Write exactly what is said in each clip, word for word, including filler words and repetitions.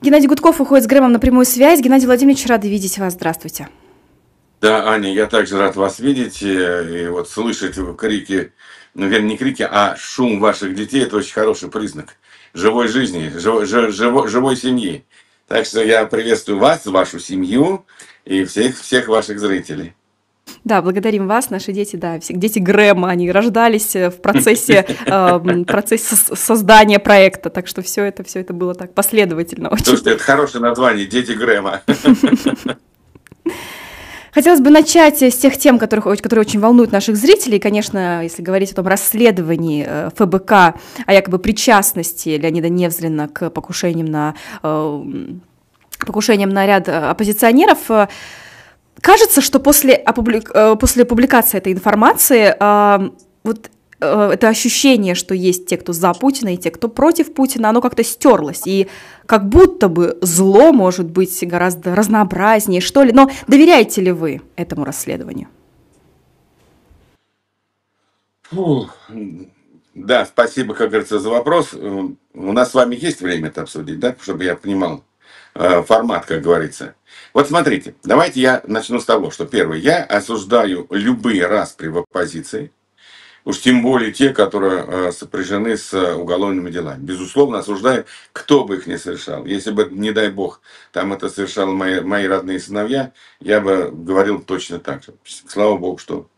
Геннадий Гудков уходит с Грэмом на прямую связь. Геннадий Владимирович, рады видеть вас. Здравствуйте. Да, Аня, я также рад вас видеть и вот слышать крики, ну, вернее, не крики, а шум ваших детей – это очень хороший признак живой жизни, жив, жив, живой семьи. Так что я приветствую вас, вашу семью и всех, всех ваших зрителей. Да, благодарим вас, наши дети, да, все дети Грэма, они рождались в процессе, э, процессе создания проекта, так что все это, все это было так последовательно очень. Слушайте, это хорошее название, дети Грэма. Хотелось бы начать с тех тем, которых, которые очень волнуют наших зрителей. Конечно, если говорить о том расследовании ФБК, о якобы причастности Леонида Невзлина к покушениям на, э, покушениям на ряд оппозиционеров, кажется, что после, опублик... после публикации этой информации э, вот э, это ощущение, что есть те, кто за Путина, и те, кто против Путина, оно как-то стерлось, и как будто бы зло может быть гораздо разнообразнее, что ли. Но доверяете ли вы этому расследованию? Фу. Да, спасибо, как говорится, за вопрос. У нас с вами есть время это обсудить, да, чтобы я понимал формат, как говорится. Вот смотрите, давайте я начну с того, что первое, я осуждаю любые распри в оппозиции, уж тем более те, которые сопряжены с уголовными делами. Безусловно, осуждаю, кто бы их ни совершал. Если бы, не дай бог, там это совершали мои, мои родные сыновья, я бы говорил точно так же. Слава богу, что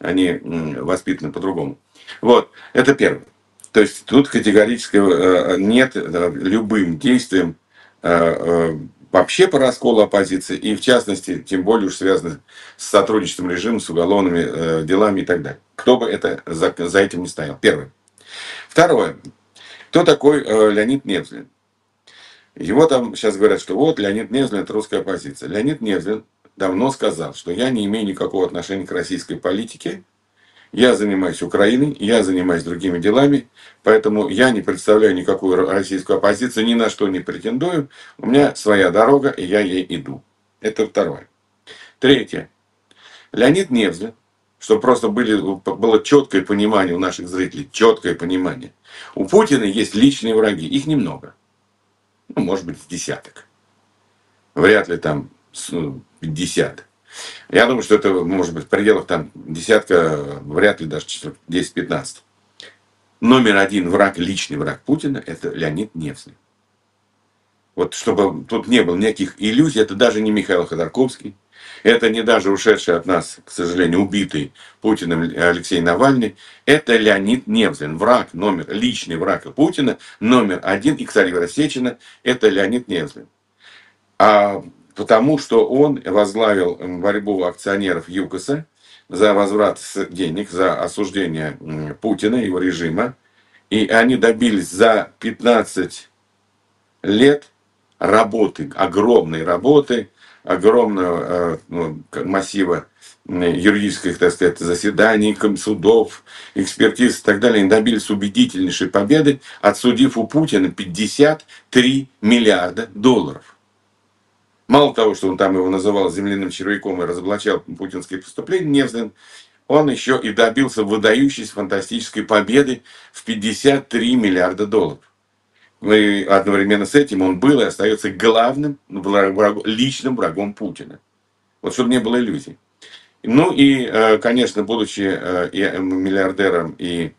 они воспитаны по-другому. Вот, это первое. То есть тут категорически нет любым действиям вообще по расколу оппозиции, и в частности, тем более уж связано с сотрудничеством режима, с уголовными э, делами и так далее. Кто бы это за, за этим не стоял. Первое. Второе. Кто такой э, Леонид Невзлин? Его там сейчас говорят, что вот Леонид Невзлин – это русская оппозиция. Леонид Невзлин давно сказал, что я не имею никакого отношения к российской политике, я занимаюсь Украиной, я занимаюсь другими делами, поэтому я не представляю никакую российскую оппозицию, ни на что не претендую. У меня своя дорога, и я ей иду. Это второе. Третье. Леонид Невзлин, чтобы просто были, было четкое понимание у наших зрителей, четкое понимание. У Путина есть личные враги, их немного. Ну, может быть, с десяток. Вряд ли там пятьдесят. Я думаю, что это может быть в пределах там десятка, вряд ли даже десять-пятнадцать. Номер один враг, личный враг Путина – это Леонид Невзлин. Вот чтобы тут не было никаких иллюзий, это даже не Михаил Ходорковский, это не даже ушедший от нас, к сожалению, убитый Путиным Алексей Навальный, это Леонид Невзлин, враг номер, личный враг Путина, номер один, и, кстати говоря, Сечина, это Леонид Невзлин. А потому что он возглавил борьбу акционеров ЮКОСа за возврат денег, за осуждение Путина, его режима. И они добились за пятнадцать лет работы, огромной работы, огромного ну, массива юридических, так сказать, заседаний, судов, экспертиз и так далее. Они добились убедительнейшей победы, отсудив у Путина пятьдесят три миллиарда долларов. Мало того, что он там его называл земляным червяком и разоблачал путинские преступления, Невзлин, он еще и добился выдающейся фантастической победы в пятьдесят три миллиарда долларов. И одновременно с этим он был и остается главным врагом, личным врагом Путина. Вот чтобы не было иллюзий. Ну и, конечно, будучи и миллиардером и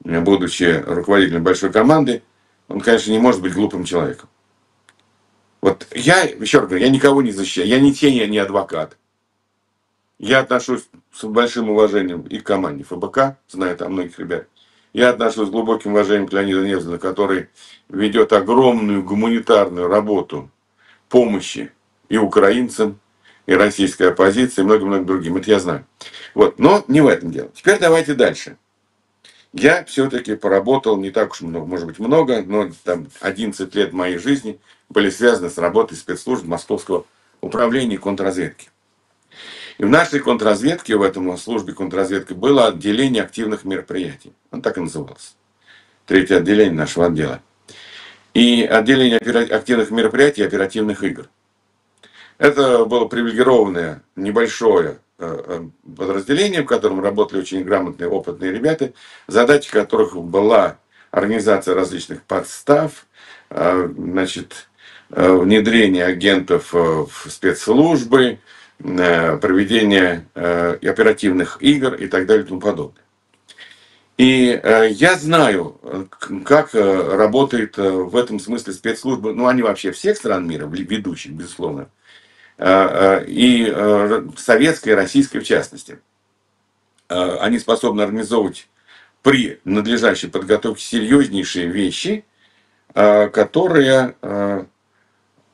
будучи руководителем большой команды, он, конечно, не может быть глупым человеком. Вот я, еще раз говорю, я никого не защищаю, я не тень, я не адвокат. Я отношусь с большим уважением и к команде ФБК, знаю там многих ребят. Я отношусь с глубоким уважением к Леониду Невзлину, который ведет огромную гуманитарную работу помощи и украинцам, и российской оппозиции, и многим-многим другим. Это я знаю. Вот. Но не в этом дело. Теперь давайте дальше. Я все-таки поработал не так уж много, может быть много, но там одиннадцать лет моей жизни были связаны с работой спецслужб Московского управления контрразведки. И в нашей контрразведке, в этом службе контрразведки, было отделение активных мероприятий. Он так и назывался. Третье отделение нашего отдела. И отделение активных мероприятий и оперативных игр. Это было привилегированное, небольшое подразделение, в котором работали очень грамотные, опытные ребята, задача которых была организация различных подстав, значит, внедрение агентов в спецслужбы, проведение оперативных игр и так далее и тому подобное. И я знаю, как работает в этом смысле спецслужбы, ну они вообще всех стран мира, ведущих, безусловно, и советской, и российской в частности. Они способны организовывать при надлежащей подготовке серьезнейшие вещи, которые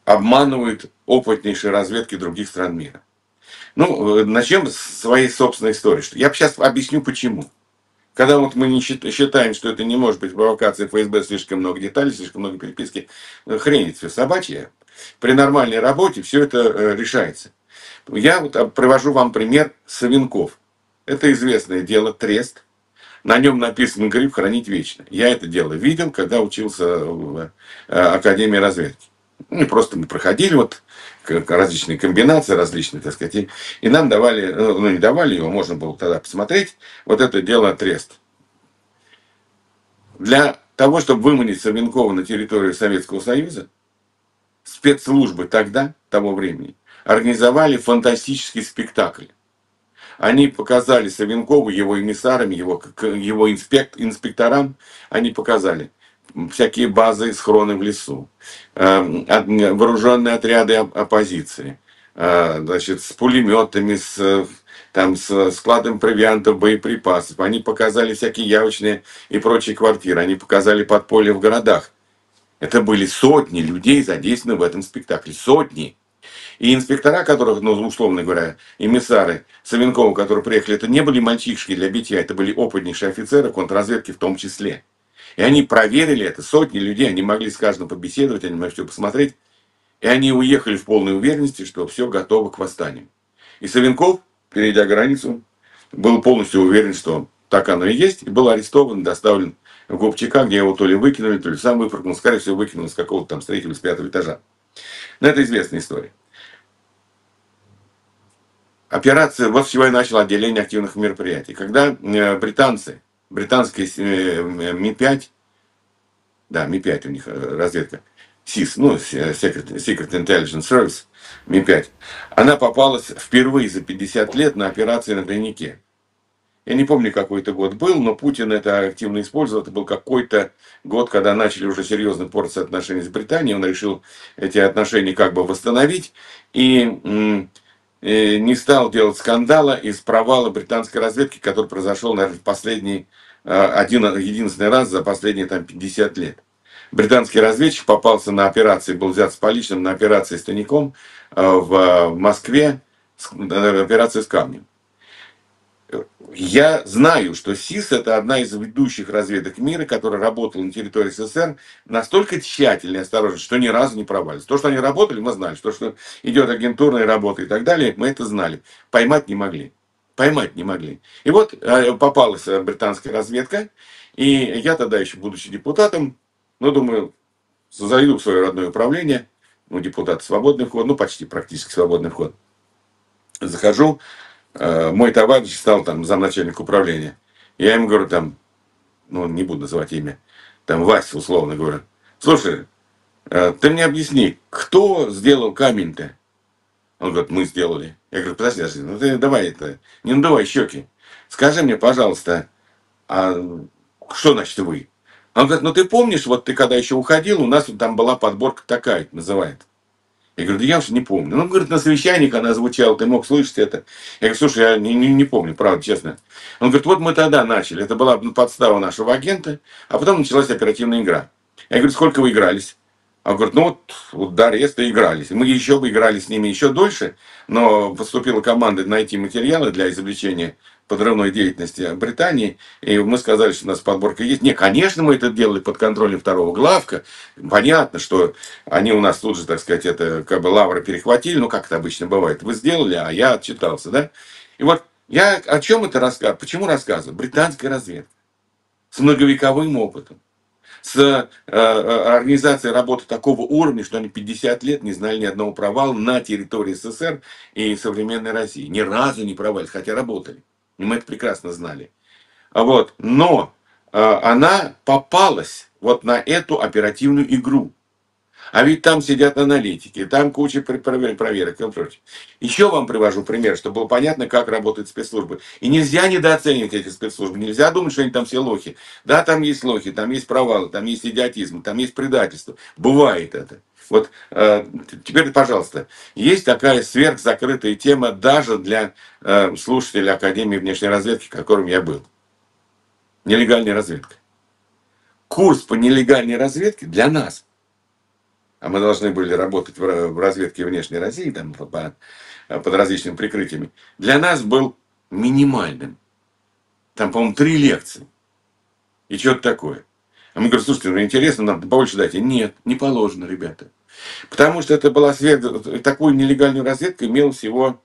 обманывают опытнейшие разведки других стран мира. Ну, начнем с своей собственной истории. Я сейчас объясню почему. Когда вот мы не считаем, что это не может быть провокация ФСБ, слишком много деталей, слишком много переписки, хренит все собачье. При нормальной работе все это решается. Я вот привожу вам пример Савинков. Это известное дело Трест. На нем написан гриф «Хранить вечно». Я это дело видел, когда учился в Академии разведки. Ну, просто мы проходили вот различные комбинации, различные, так сказать, и нам давали, ну не давали его, можно было тогда посмотреть, вот это дело Трест. Для того, чтобы выманить Савинкова на территорию Советского Союза, спецслужбы тогда, того времени, организовали фантастический спектакль. Они показали Савинкову, его эмиссарам, его, его инспект, инспекторам, они показали всякие базы, схроны в лесу, вооруженные отряды оппозиции, значит, с пулеметами, с, там, с складом провиантов, боеприпасов. Они показали всякие явочные и прочие квартиры, они показали подполье в городах. Это были сотни людей задействованы в этом спектакле, сотни. И инспектора, которых, ну, условно говоря, эмиссары Савинкова, которые приехали, это не были мальчишки для битья, это были опытнейшие офицеры контрразведки в том числе. И они проверили это, сотни людей, они могли с каждым побеседовать, они могли все посмотреть. И они уехали в полной уверенности, что все готово к восстанию. И Савинков, перейдя границу, был полностью уверен, что так оно и есть, и был арестован, доставлен в Губчака, где его то ли выкинули, то ли сам выпрыгнул, скорее всего, выкинул с какого-то там с третьего, с пятого этажа. Но это известная история. Операция, вот с чего я начал отделение активных мероприятий. Когда британцы, британская эм и пять, да, эм и пять у них разведка, СИС, ну, Secret Intelligence Service, эм и пять, она попалась впервые за пятьдесят лет на операции на тайнике. Я не помню, какой это год был, но Путин это активно использовал. Это был какой-то год, когда начали уже серьезно портиться отношения с Британией. Он решил эти отношения как бы восстановить и, и не стал делать скандала из провала британской разведки, который произошел, наверное, в последний, один, единственный раз за последние там, пятьдесят лет. Британский разведчик попался на операции, был взят с поличным на операции с тайником в Москве, операции с камнем. Я знаю, что СИС – это одна из ведущих разведок мира, которая работала на территории СССР настолько тщательно и осторожно, что ни разу не провалилась. То, что они работали, мы знали. То, что идет агентурная работа и так далее, мы это знали. Поймать не могли. Поймать не могли. И вот попалась британская разведка, и я тогда еще, будучи депутатом, ну, думаю, зайду в свое родное управление, ну, депутат свободный вход, ну, почти практически свободный вход. Захожу. Мой товарищ стал там замначальник управления. Я ему говорю там, ну не буду называть имя, там Вася условно говорю. Слушай, ты мне объясни, кто сделал камень-то? Он говорит, мы сделали. Я говорю, подожди, подожди, ну ты давай это, не надувай щеки. Скажи мне, пожалуйста, а что значит вы? Он говорит, ну ты помнишь, вот ты когда еще уходил, у нас вот там была подборка такая, называет. Я говорю, да я уже не помню. Ну, говорит, на совещаниях она звучала, ты мог слышать это. Я говорю, слушай, я не, не, не помню, правда, честно. Он говорит, вот мы тогда начали. Это была подстава нашего агента, а потом началась оперативная игра. Я говорю, сколько вы игрались? Он говорит, ну вот, вот до ареста игрались. Мы еще бы играли с ними еще дольше, но поступила команда найти материалы для извлечения подрывной деятельности Британии, и мы сказали, что у нас подборка есть. Не, конечно, мы это делали под контролем второго главка. Понятно, что они у нас тут же, так сказать, это как бы лавры перехватили, ну как это обычно бывает. Вы сделали, а я отчитался, да? И вот я о чем это рассказываю, почему рассказываю? Британская разведка с многовековым опытом, с э, организацией работы такого уровня, что они пятьдесят лет не знали ни одного провала на территории СССР и современной России. Ни разу не провалились, хотя работали. И мы это прекрасно знали. Вот. Но э, она попалась вот на эту оперативную игру. А ведь там сидят аналитики, там куча проверок и прочее. Еще вам привожу пример, чтобы было понятно, как работают спецслужбы. И нельзя недооценивать эти спецслужбы, нельзя думать, что они там все лохи. Да, там есть лохи, там есть провалы, там есть идиотизм, там есть предательство. Бывает это. Вот э, теперь, пожалуйста, есть такая сверхзакрытая тема даже для э, слушателей Академии внешней разведки, которым я был. Нелегальная разведка. Курс по нелегальной разведке для нас. А мы должны были работать в разведке внешней России, там, по, под различными прикрытиями. Для нас был минимальным. Там, по-моему, три лекции. И что-то такое. А мы говорим, слушайте, ну интересно, нам побольше дайте. Нет, не положено, ребята. Потому что это была свед... такую нелегальную разведку имел всего,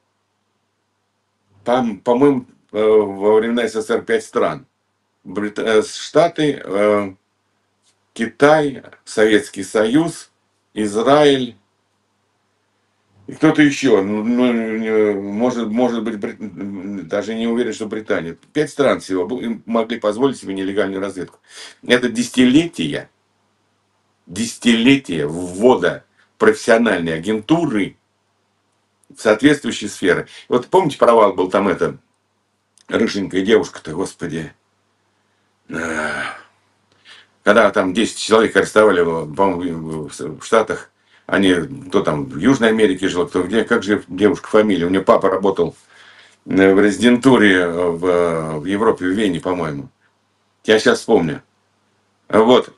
по-моему, во времена СССР пять стран. Штаты, Китай, Советский Союз, Израиль и кто-то еще. Ну, может, может быть, Брит... даже не уверен, что Британия. Пять стран всего могли позволить себе нелегальную разведку. Это десятилетия, десятилетия ввода профессиональной агентуры в соответствующие сферы. Вот помните, провал был там эта рыженькая девушка-то, господи. Когда там десять человек арестовали, по-моему, в Штатах, они, кто там в Южной Америке жил, кто где, как же девушка фамилия, у нее папа работал в резидентуре в, в Европе, в Вене, по-моему. Я сейчас вспомню. Вот.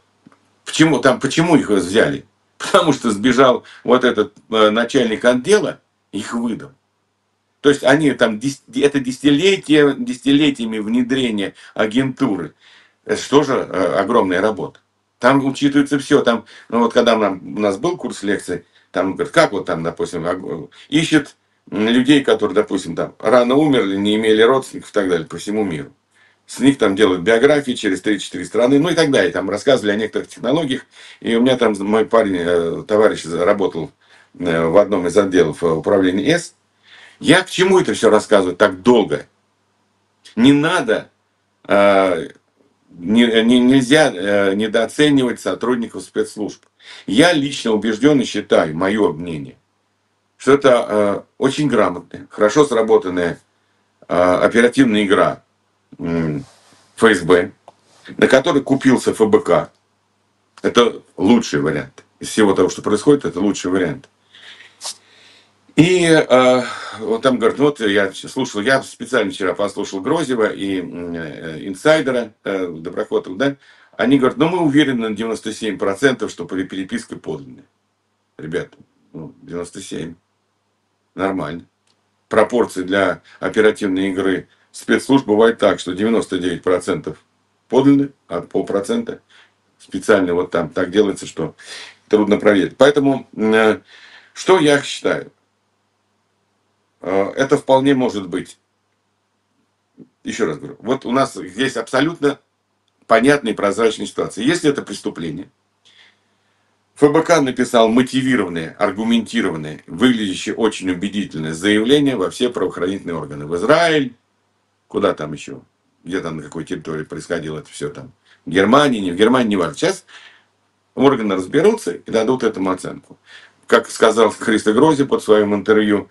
Почему, там, почему их взяли? Потому что сбежал вот этот начальник отдела, их выдал. То есть они там, это десятилетия, десятилетиями внедрения агентуры. Это же тоже огромная работа. Там учитывается все. Там, ну вот когда нам, у нас был курс лекций, там говорят, как вот там, допустим, ищет людей, которые, допустим, там рано умерли, не имели родственников и так далее по всему миру. С них там делают биографии через три-четыре страны, ну и так далее. Там рассказывали о некоторых технологиях. И у меня там мой парень, товарищ, работал в одном из отделов управления С. Я к чему это все рассказываю так долго? Не надо... Не, не, нельзя э, недооценивать сотрудников спецслужб. Я лично убежден и считаю, мое мнение, что это э, очень грамотная, хорошо сработанная э, оперативная игра э, ФСБ, на которой купился ФБК. Это лучший вариант. Из всего того, что происходит, это лучший вариант. И э, вот там говорят, ну, вот я слушал, я специально вчера послушал Грозева и э, инсайдера э, Доброхотова, да, они говорят, ну мы уверены на девяносто семь процентов, что переписка подлинная. Ребята, ну, девяносто семь процентов, нормально. Пропорции для оперативной игры спецслужб бывает так, что девяносто девять процентов подлинны, а полпроцента специально вот там так делается, что трудно проверить. Поэтому э, что я считаю? Это вполне может быть. Еще раз говорю. Вот у нас есть абсолютно понятная и прозрачная ситуация. Если это преступление, ФБК написал мотивированное, аргументированное, выглядящее очень убедительное заявление во все правоохранительные органы. В Израиль, куда там еще, где там, на какой территории происходило это все там. В Германии, не в Германии, не важно. Сейчас органы разберутся и дадут этому оценку. Как сказал Христо Грозев под своим интервью,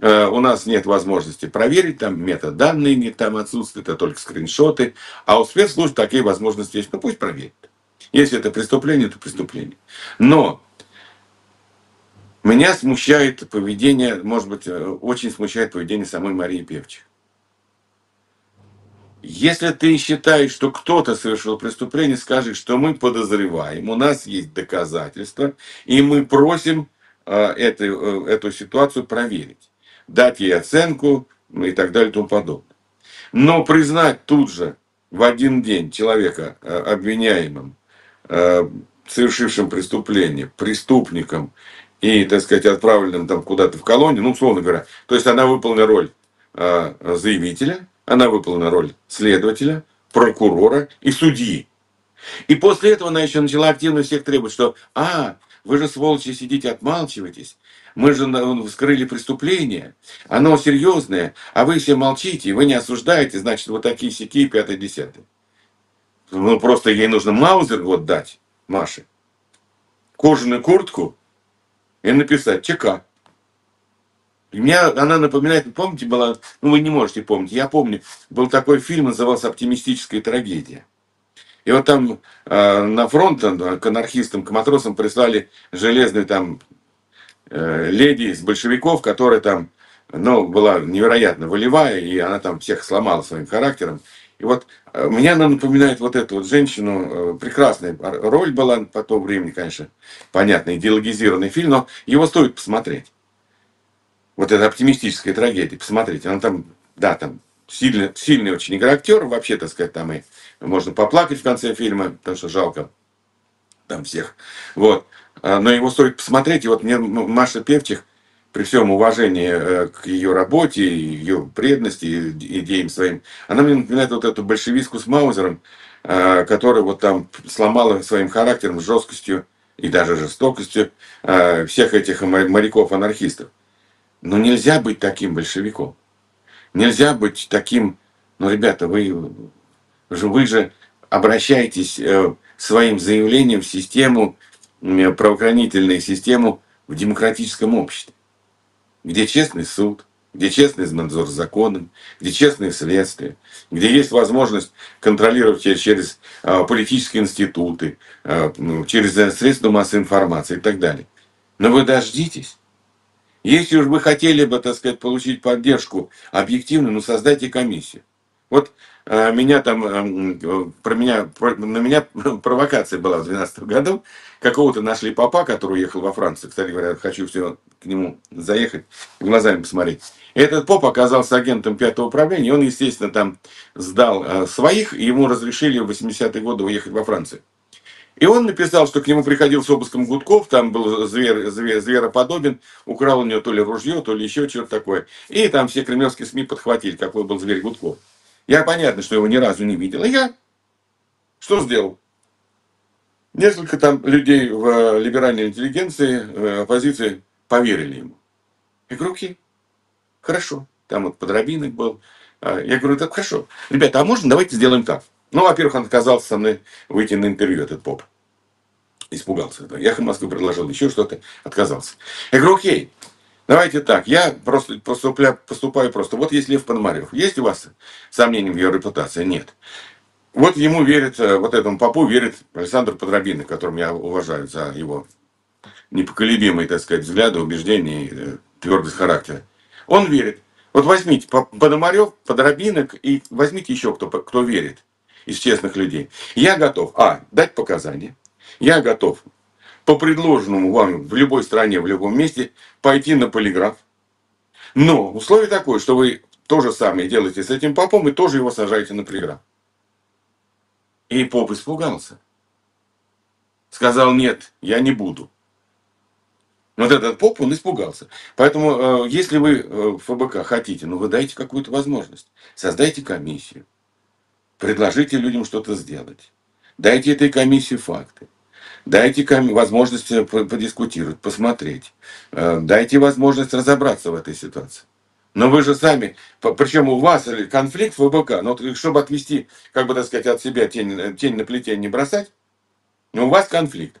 у нас нет возможности проверить, там метаданные не там отсутствуют, это только скриншоты. А у спецслужб такие возможности есть. Ну пусть проверит. Если это преступление, то преступление. Но меня смущает поведение, может быть, очень смущает поведение самой Марии Певчих. Если ты считаешь, что кто-то совершил преступление, скажи, что мы подозреваем, у нас есть доказательства, и мы просим э, это, э, эту ситуацию проверить. Дать ей оценку и так далее и тому подобное. Но признать тут же в один день человека обвиняемым, совершившим преступление, преступником и, так сказать, отправленным там куда-то в колонию, ну, условно говоря, то есть она выполнила роль заявителя, она выполнила роль следователя, прокурора и судьи. И после этого она еще начала активно всех требовать, что «А, вы же, сволочи, сидите, отмалчиваетесь». Мы же вскрыли преступление, оно серьезное, а вы все молчите, вы не осуждаете, значит, вот такие сяки, пятое, десятое. Ну, просто ей нужно маузер вот дать, Маше. кожаную куртку и написать ЧК. И меня она напоминает, помните, была, ну вы не можете помнить, я помню, был такой фильм, назывался «Оптимистическая трагедия». И вот там э, на фронт там, к анархистам, к матросам прислали железную там э, леди из большевиков, которая там, ну, была невероятно волевая, и она там всех сломала своим характером. И вот э, меня она напоминает вот эту вот женщину, э, прекрасная роль была по тому времени, конечно, понятно, идеологизированный фильм, но его стоит посмотреть. Вот эта «Оптимистическая трагедия», посмотрите, она там, да, там сильный, сильный очень игрок-актер, вообще, так сказать, там и можно поплакать в конце фильма, потому что жалко там всех. Вот. Но его стоит посмотреть. И вот мне Маша Певчих, при всем уважении к ее работе, ее преданности, идеям своим, она мне напоминает вот эту большевистку с Маузером, которая вот там сломала своим характером, жесткостью и даже жестокостью всех этих моряков-анархистов. Но нельзя быть таким большевиком. Нельзя быть таким... Ну, ребята, вы... Вы же обращаетесь своим заявлением в систему, правоохранительную систему в демократическом обществе, где честный суд, где честный надзор за законом, где честные следствия, где есть возможность контролировать через политические институты, через средства массовой информации и так далее. Но вы дождитесь. Если уж вы хотели бы, так сказать, получить поддержку объективную, ну создайте комиссию. Вот меня там, про меня, про, на меня провокация была в две тысячи двенадцатом году. Какого-то нашли папа, который уехал во Францию. Кстати говоря, хочу все к нему заехать, глазами посмотреть. Этот поп оказался агентом пятого управления. И он, естественно, там сдал своих. И ему разрешили в восьмидесятые годы уехать во Францию. И он написал, что к нему приходил с обыском Гудков, там был звер, звер, звероподобен, украл у него то ли ружье, то ли еще что-то такое. И там все кремлевские СМИ подхватили, какой был зверь Гудков. Я понятно, что его ни разу не видел. И я что сделал? Несколько там людей в либеральной интеллигенции, оппозиции поверили ему. Я говорю, окей, хорошо. Там вот Подрабинек был. Я говорю, так хорошо. Ребята, а можно давайте сделаем так? Ну, во-первых, он отказался со мной выйти на интервью, этот поп. Испугался этого. Я в Москву предложил еще что-то, отказался. Я говорю, окей. Давайте так, я просто поступаю, поступаю просто. Вот есть Лев Пономарев. Есть у вас сомнения в его репутации? Нет. Вот ему верит, вот этому попу верит Александр Подрабинек, которым я уважаю за его непоколебимые, так сказать, взгляды, убеждения и твердость характера. Он верит. Вот возьмите Пономарев, Подрабинек и возьмите еще кто, кто верит из честных людей. Я готов, а, дать показания. Я готов по предложенному вам в любой стране, в любом месте, пойти на полиграф. Но условие такое, что вы то же самое делаете с этим попом и тоже его сажаете на полиграф. И поп испугался. Сказал, нет, я не буду. Вот этот поп, он испугался. Поэтому, если вы ФБК хотите, ну вы дайте какую-то возможность. Создайте комиссию. Предложите людям что-то сделать. Дайте этой комиссии факты. Дайте возможность подискутировать, посмотреть. Дайте возможность разобраться в этой ситуации. Но вы же сами, причем у вас конфликт в ФБК, но чтобы отвести, как бы так сказать, от себя тень, тень на плетень не бросать, но у вас конфликт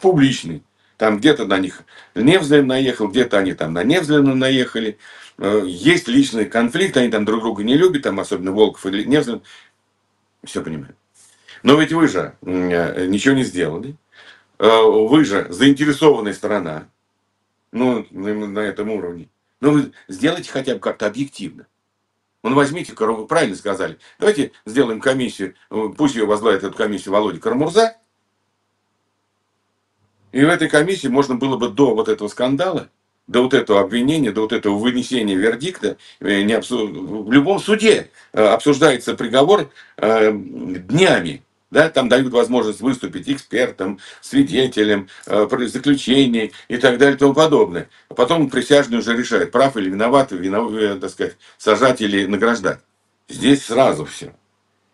публичный. Там где-то на них Невзлин наехал, где-то они там на Невзлина наехали. Есть личный конфликт, они там друг друга не любят, там особенно Волков и Невзлин. Все понимаю. Но ведь вы же ничего не сделали. Вы же заинтересованная сторона, ну, на этом уровне. Но вы сделайте хотя бы как-то объективно. Ну, возьмите, вы правильно сказали, давайте сделаем комиссию, пусть ее возглавит эту комиссию Володя Кара-Мурза. И в этой комиссии можно было бы до вот этого скандала, до вот этого обвинения, до вот этого вынесения вердикта, не обсу... в любом суде обсуждается приговор э, днями. Да, там дают возможность выступить экспертам, свидетелям, э, заключений и так далее и тому подобное. А потом присяжный уже решает, прав или виноват, виноват, так сказать, сажать или награждать. Здесь сразу все.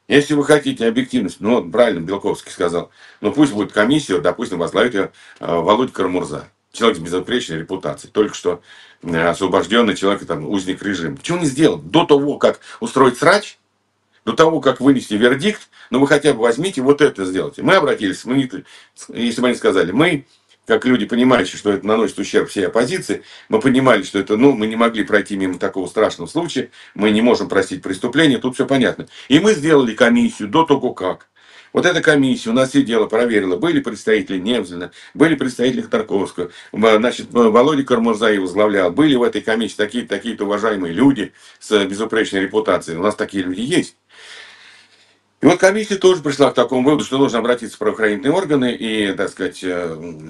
Если вы хотите объективность, ну, правильно Белковский сказал, ну, пусть будет комиссия, допустим, возглавит ее э, Володя Кара-Мурза. Человек с безупречной репутацией, только что освобожденный человек, там, узник режима. Почему не сделал? До того, как устроить срач, до того, как вынести вердикт, но ну, вы хотя бы возьмите вот это сделайте. Мы обратились, мы, если бы они сказали, мы как люди, понимающие, что это наносит ущерб всей оппозиции, мы понимали, что это, ну, мы не могли пройти мимо такого страшного случая, мы не можем простить преступление, тут все понятно. И мы сделали комиссию до того, как. Вот эта комиссия у нас сидела, проверила, были представители Невзлина, были представители Ходорковского, значит, Володя Кара-Мурза его возглавлял, были в этой комиссии такие-то такие уважаемые люди с безупречной репутацией, у нас такие люди есть. И вот комиссия тоже пришла к такому выводу, что нужно обратиться в правоохранительные органы и, так сказать,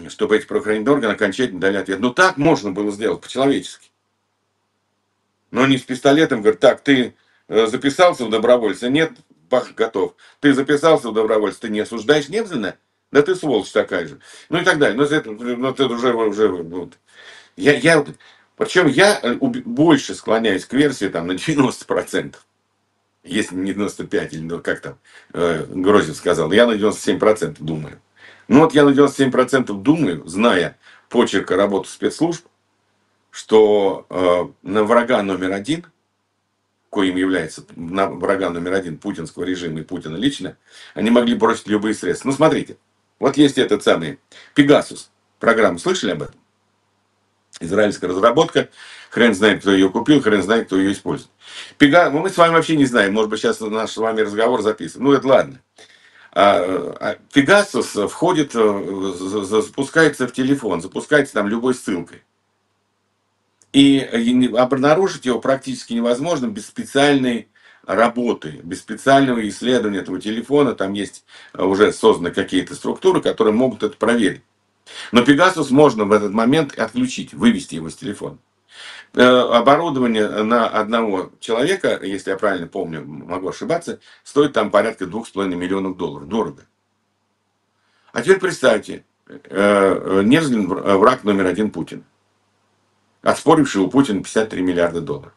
чтобы эти правоохранительные органы окончательно дали ответ. Ну так можно было сделать, по-человечески. Но не с пистолетом, говорит, так, ты записался в добровольца, нет, бах, готов. Ты записался в добровольца, ты не осуждаешь Невзлина? Да ты сволочь такая же. Ну и так далее. Но это, но это уже... уже вот. я, я, причем я больше склоняюсь к версии там, на девяносто процентов. Если не девяносто пять, или как там э, Грозев сказал, я на девяносто семь процентов думаю. Ну вот я на девяносто семь процентов думаю, зная почерк работы спецслужб, что э, на врага номер один, коим является на врага номер один путинского режима и Путина лично, они могли бросить любые средства. Ну смотрите, вот есть этот самый Пегасус, программу слышали об этом? Израильская разработка, хрен знает, кто ее купил, хрен знает, кто ее использует. Пега... Мы с вами вообще не знаем, может быть, сейчас наш с вами разговор записан. Ну, это ладно. Пегасус входит, запускается в телефон, запускается там любой ссылкой. И обнаружить его практически невозможно без специальной работы, без специального исследования этого телефона. Там есть уже созданы какие-то структуры, которые могут это проверить. Но Пегасус можно в этот момент отключить, вывести его с телефона. Оборудование на одного человека, если я правильно помню, могу ошибаться, стоит там порядка двух с половиной миллионов долларов. Дорого. А теперь представьте, Невзлин враг номер один Путина, отспоривший у Путина пятьдесят три миллиарда долларов.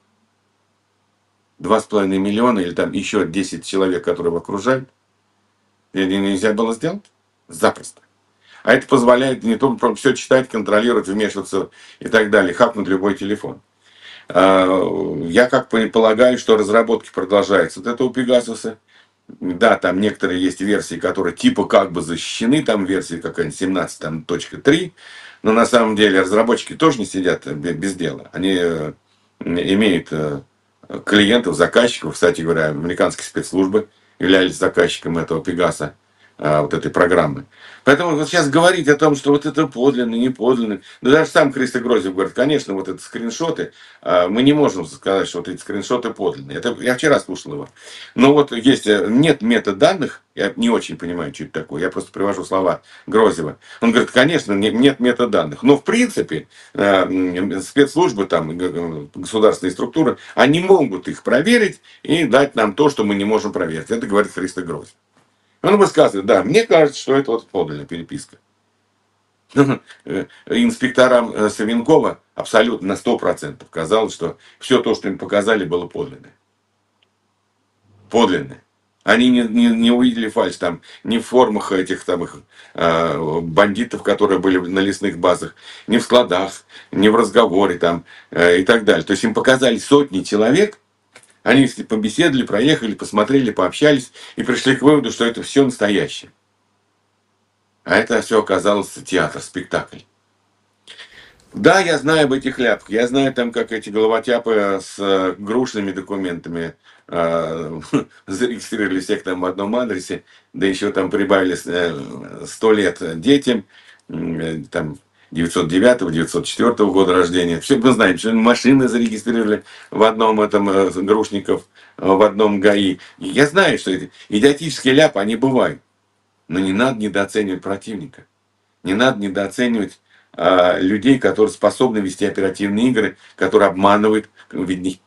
два с половиной миллиона или там еще десять человек, которые его окружают, нельзя было сделать? Запросто. А это позволяет не только все читать, контролировать, вмешиваться и так далее, хапнуть любой телефон. Я как полагаю, что разработки продолжаются. Вот это у Пегасуса. Да, там некоторые есть версии, которые типа как бы защищены, там версии какая-нибудь семнадцать точка три, но на самом деле разработчики тоже не сидят без дела. Они имеют клиентов, заказчиков, кстати говоря, американские спецслужбы являлись заказчиком этого Пегаса. Вот этой программы. Поэтому вот сейчас говорить о том, что вот это подлинно, не подлинно. Ну, даже сам Христо Грозев говорит, конечно, вот это скриншоты, мы не можем сказать, что вот эти скриншоты подлинные. Это я вчера слушал его. Но вот есть, нет метаданных, я не очень понимаю, что это такое, я просто привожу слова Грозева. Он говорит, конечно, нет метаданных, но в принципе спецслужбы, там, государственные структуры, они могут их проверить и дать нам то, что мы не можем проверить. Это говорит Христо Грозев. Он высказывает, да, мне кажется, что это вот подлинная переписка. Инспекторам Савинкова абсолютно на сто процентов казалось, что все то, что им показали, было подлинное. Подлинное. Они не, не, не увидели фальшь там, ни в формах этих там, их, э, бандитов, которые были на лесных базах, ни в складах, ни в разговоре там, э, и так далее. То есть им показали сотни человек. Они побеседовали, проехали, посмотрели, пообщались и пришли к выводу, что это все настоящее. А это все оказалось театр, спектакль. Да, я знаю об этих ляпках, я знаю там, как эти головотяпы с грушными документами э, зарегистрировали всех там в одном адресе, да еще там прибавили сто лет детям, э, там... девятьсот девятого, девятьсот четвёртого года рождения. Все мы знаем, что машины зарегистрировали в одном этом Грушников, в одном ГАИ. Я знаю, что эти идиотические ляпы, они бывают. Но не надо недооценивать противника. Не надо недооценивать а, людей, которые способны вести оперативные игры, которые обманывают видней,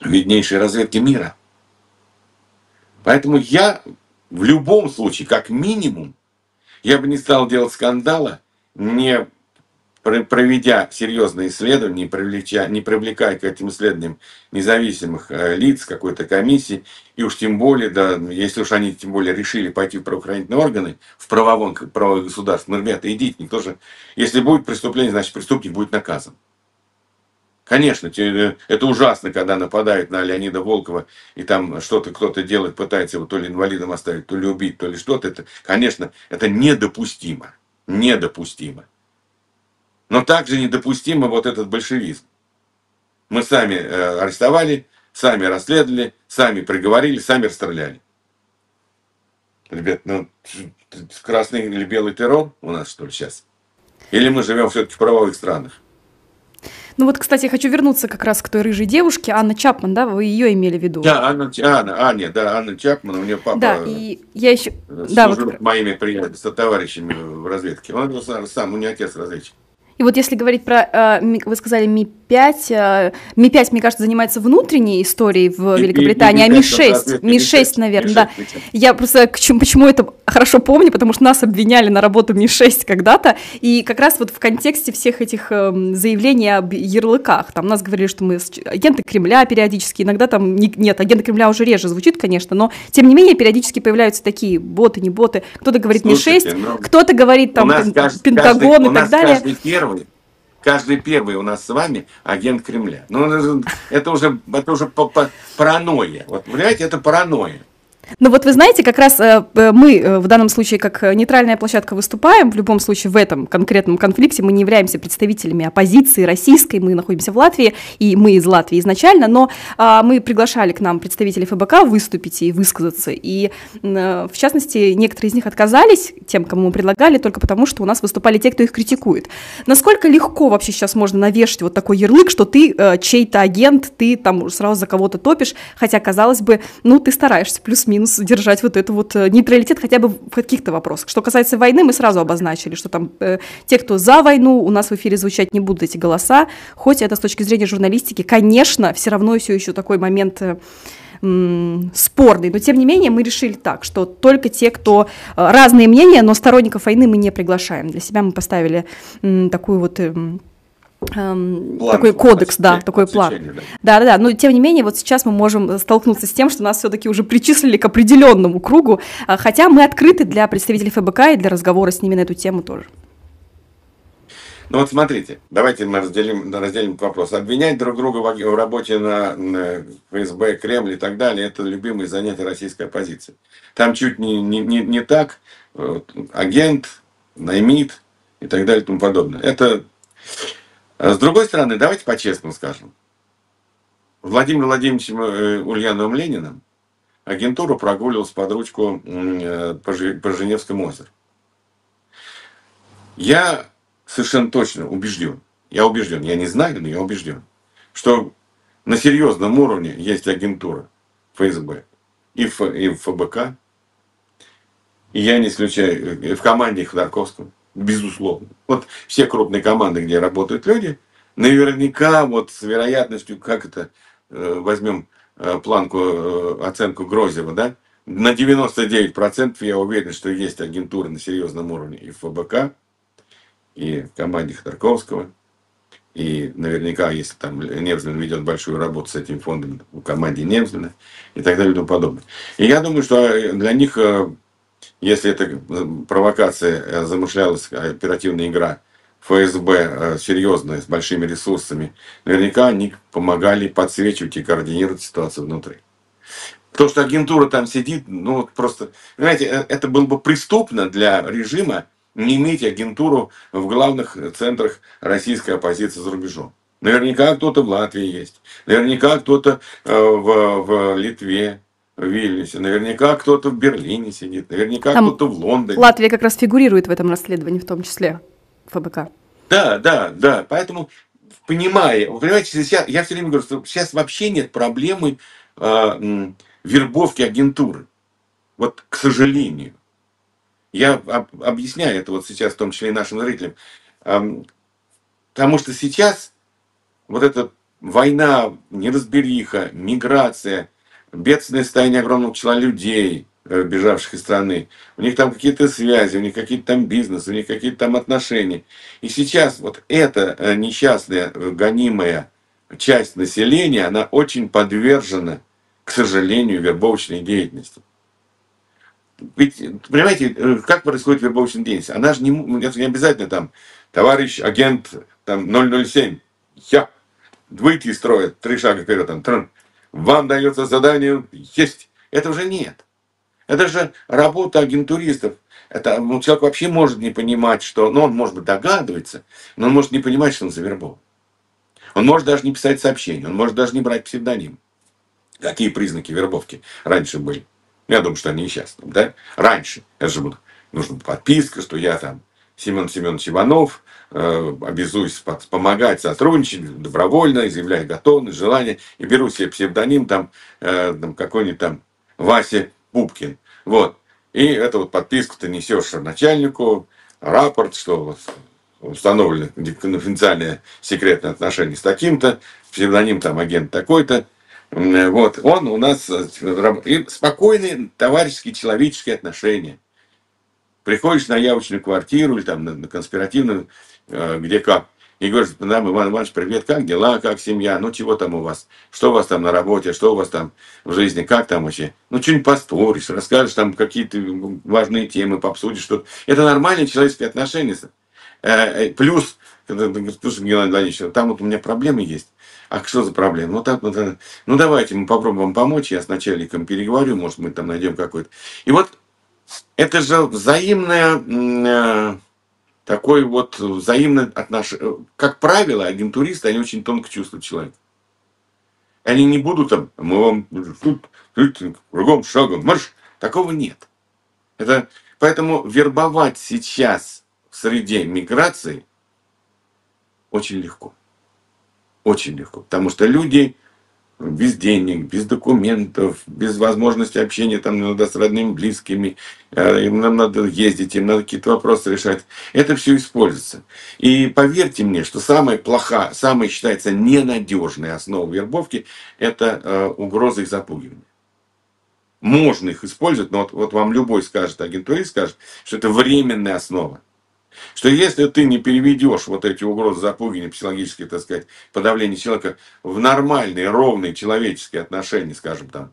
виднейшие разведки мира. Поэтому я в любом случае, как минимум, я бы не стал делать скандала, не проведя серьезные исследования, не привлекая, не привлекая к этим исследованиям независимых лиц, какой-то комиссии, и уж тем более, да, если уж они тем более решили пойти в правоохранительные органы, в правовом, правовое государство, ну, ребята, идите, никто же, если будет преступление, значит, преступник будет наказан. Конечно, это ужасно, когда нападают на Леонида Волкова, и там что-то кто-то делает, пытается его то ли инвалидом оставить, то ли убить, то ли что-то. Это, конечно, это недопустимо. Недопустимо. Но также недопустимо вот этот большевизм. Мы сами арестовали, сами расследовали, сами приговорили, сами расстреляли. Ребят, ну красный или белый террор у нас, что ли, сейчас? Или мы живем все-таки в правовых странах? Ну вот, кстати, я хочу вернуться как раз к той рыжей девушке, Анна Чапман, да, вы ее имели в виду? Да, Анна, Анна, Аня, да, Анна Чапман, у нее папа да, и я еще... служил да, вот... моими приятелями, сотоварищами в разведке. Он сам, у нее отец разведчик. И вот если говорить про, вы сказали, Ми пять, Ми пять, мне кажется, занимается внутренней историей в Великобритании, а Ми шесть, наверное, да. Я просто почему это хорошо помню, потому что нас обвиняли на работу Ми шесть когда-то, и как раз вот в контексте всех этих заявлений об ярлыках, там нас говорили, что мы агенты Кремля периодически, иногда там, нет, агенты Кремля уже реже звучит, конечно, но тем не менее периодически появляются такие боты, не боты, кто-то говорит Ми шесть, кто-то говорит там Пентагон и так далее. Каждый первый у нас с вами агент Кремля. Ну, это уже, это уже паранойя. Вот, понимаете, это паранойя. Ну вот вы знаете, как раз мы в данном случае как нейтральная площадка выступаем, в любом случае в этом конкретном конфликте мы не являемся представителями оппозиции российской, мы находимся в Латвии, и мы из Латвии изначально, но мы приглашали к нам представителей Эф Бэ Ка выступить и высказаться, и в частности некоторые из них отказались тем, кому мы предлагали, только потому, что у нас выступали те, кто их критикует. Насколько легко вообще сейчас можно навешать вот такой ярлык, что ты чей-то агент, ты там сразу за кого-то топишь, хотя, казалось бы, ну ты стараешься, плюс-минус держать вот этот вот нейтралитет хотя бы в каких-то вопросах. Что касается войны, мы сразу обозначили, что там э, те, кто за войну, у нас в эфире звучать не будут эти голоса, хоть это с точки зрения журналистики, конечно, все равно все еще такой момент э, э, спорный, но тем не менее мы решили так, что только те, кто э, разные мнения, но сторонников войны мы не приглашаем. Для себя мы поставили э, такую вот... Э, Эм, план, такой кодекс, да, такой план. Да, да, да. Но тем не менее, вот сейчас мы можем столкнуться с тем, что нас все-таки уже причислили к определенному кругу, хотя мы открыты для представителей Эф Бэ Ка и для разговора с ними на эту тему тоже. Ну вот смотрите, давайте мы разделим, разделим вопрос. Обвинять друг друга в работе на Эф Эс Бэ, Кремль и так далее, это любимые занятия российской оппозиции. Там чуть не, не, не, не так, агент, наймит и так далее и тому подобное. Это... С другой стороны, давайте по-честному скажем. Владимир Владимирович Ульяновым Лениным агентуру прогуливалась под ручку по Женевскому озеру. Я совершенно точно убежден, я убежден, я не знаю, но я убежден, что на серьезном уровне есть агентура Эф Эс Бэ и Эф Бэ Ка, и я не исключаю, в команде Ходорковского. Безусловно. Вот все крупные команды, где работают люди, наверняка вот с вероятностью, как это, возьмем планку, оценку Грозева, да, на девяносто девять процентов я уверен, что есть агентуры на серьезном уровне и в Эф Бэ Ка, и в команде Ходорковского, и наверняка, если там Невзлин ведет большую работу с этим фондом, в команде Невзлина, и так далее и тому подобное. И я думаю, что для них... Если эта провокация замышлялась, оперативная игра Эф Эс Бэ серьезная, с большими ресурсами, наверняка они помогали подсвечивать и координировать ситуацию внутри. То, что агентура там сидит, ну просто... Понимаете, это было бы преступно для режима не иметь агентуру в главных центрах российской оппозиции за рубежом. Наверняка кто-то в Латвии есть, наверняка кто-то в, в Литве, в Вильнюсе, наверняка кто-то в Берлине сидит, наверняка там кто-то в Лондоне. Латвия как раз фигурирует в этом расследовании, в том числе Эф Бэ Ка. Да, да, да. Поэтому, понимая, вы понимаете, сейчас, я все время говорю, что сейчас вообще нет проблемы э, вербовки агентуры. Вот, к сожалению. Я об, объясняю это вот сейчас, в том числе и нашим зрителям. Э, потому что сейчас вот эта война, неразбериха, миграция, бедственное состояние огромного числа людей, бежавших из страны. У них там какие-то связи, у них какие-то там бизнесы, у них какие-то там отношения. И сейчас вот эта несчастная, гонимая часть населения, она очень подвержена, к сожалению, вербовочной деятельности. Ведь, понимаете, как происходит вербовочная деятельность? Она же не, это не обязательно там, товарищ агент там, ноль ноль семь, я, выйти из строя, три шага вперед, там, трон. Вам дается задание, есть. Это уже нет. Это же работа агентуристов. Это, ну, человек вообще может не понимать, что... Ну, он, может быть, догадывается, но он может не понимать, что он завербован. Он может даже не писать сообщения, он может даже не брать псевдоним. Какие признаки вербовки раньше были? Я думаю, что они и сейчас. Да? Раньше. Это же нужна подписка, что я там Семен Семенович Иванов, э, обязуюсь помогать, сотрудничать добровольно, изъявляю готовность, желание, и беру себе псевдоним там, э, там какой-нибудь там Вася Пупкин. Вот. И эту вот подписку ты несешь начальнику, рапорт, что установлено конфиденциальное секретное отношение с таким-то, псевдоним там агент такой-то. Вот, он у нас и спокойные товарищеские человеческие отношения. Приходишь на явочную квартиру или там на конспиративную, где как, и говоришь: нам, Иван Иванович, привет, как дела, как семья, ну чего там у вас, что у вас там на работе, что у вас там в жизни, как там вообще, ну что-нибудь посторишь, расскажешь там какие-то важные темы, пообсудишь что-то. Это нормальные человеческие отношения. Плюс, слушай, Геннадий Владимирович, там вот у меня проблемы есть. А что за проблема? Ну, так, ну, ну давайте мы попробуем вам помочь, я с начальником переговорю, может, мы там найдем какой-то. И вот это же взаимное, э, такое вот взаимное отношение. Как правило, агентуристы, они очень тонко чувствуют человека. Они не будут там, мы вам тут, тут кругом шагом, марш. Такого нет. Это, поэтому вербовать сейчас в среде миграции очень легко. Очень легко, потому что люди без денег, без документов, без возможности общения, там надо с родными, близкими, им надо ездить, им надо какие-то вопросы решать. Это все используется. И поверьте мне, что самая плохая, самая считается ненадежная основа вербовки – это э, угрозы и запугивания. Можно их использовать, но вот, вот вам любой скажет, агентурист скажет, что это временная основа. Что если ты не переведешь вот эти угрозы запугивания, психологические, так сказать, подавление человека в нормальные, ровные человеческие отношения, скажем там,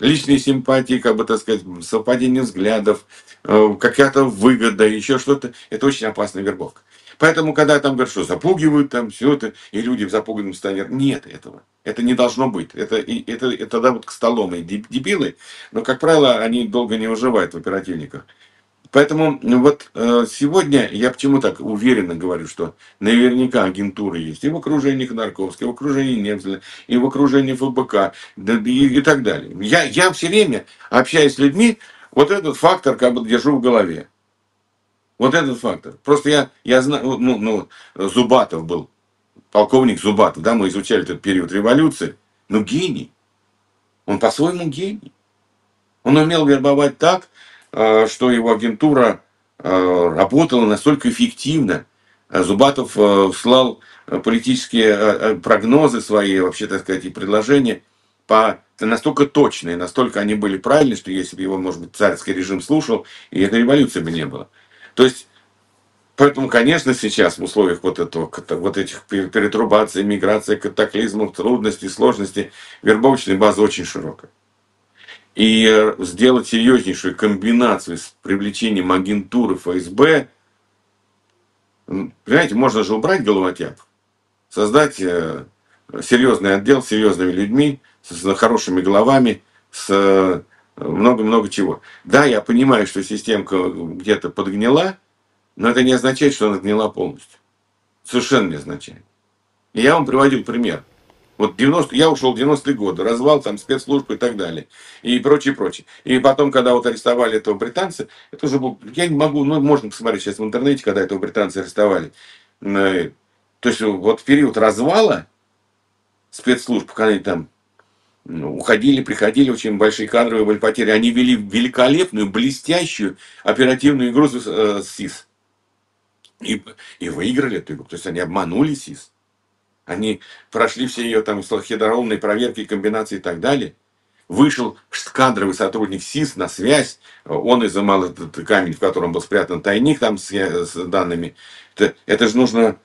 личные симпатии, как бы, так сказать, совпадение взглядов, какая-то выгода, еще что-то, это очень опасная вербовка. Поэтому, когда там говорят, что запугивают, там все это, и люди в запуганном состоянии, нет этого. Это не должно быть. Это, и, это, это тогда вот к столом и дебилы, но, как правило, они долго не выживают в оперативниках. Поэтому вот сегодня я почему так уверенно говорю, что наверняка агентуры есть и в окружении Ходорковского, и в окружении Невзлина, и в окружении эф бэ ка, и, и так далее. Я, я все время, общаясь с людьми, вот этот фактор как бы держу в голове. Вот этот фактор. Просто я, я знаю, ну, ну, Зубатов был, полковник Зубатов, да, мы изучали этот период революции, но гений. Он по-своему гений. Он умел вербовать так, что его агентура работала настолько эффективно. Зубатов слал политические прогнозы свои, вообще, так сказать, и предложения по... настолько точные, настолько они были правильны, что если бы его, может быть, царский режим слушал, и этой революции бы не было. То есть, поэтому, конечно, сейчас в условиях вот, этого, вот этих перетрубаций, миграции, катаклизмов, трудностей, сложностей, вербовочная база очень широкая. И сделать серьезнейшую комбинацию с привлечением агентуры эф эс бэ, понимаете, можно же убрать головотяп, создать серьезный отдел с серьезными людьми, с хорошими головами, с много-много чего. Да, я понимаю, что системка где-то подгнила, но это не означает, что она гнила полностью. Совершенно не означает. И я вам приводил пример. Вот девяностые, я ушел в девяностые годы, развал там спецслужб и так далее, и прочее, прочее. И потом, когда вот арестовали этого британца, это уже был, я не могу, ну, можно посмотреть сейчас в интернете, когда этого британца арестовали. То есть вот в период развала спецслужб, когда они там уходили, приходили, очень большие кадровые были потери, они вели великолепную, блестящую оперативную игру с э, СИС. И, и выиграли эту игру, то есть они обманули СИС. Они прошли все ее там хитроумные проверки, комбинации и так далее. Вышел кадровый сотрудник СИС на связь. Он изымал этот камень, в котором был спрятан тайник там с, с данными. Это, это же нужно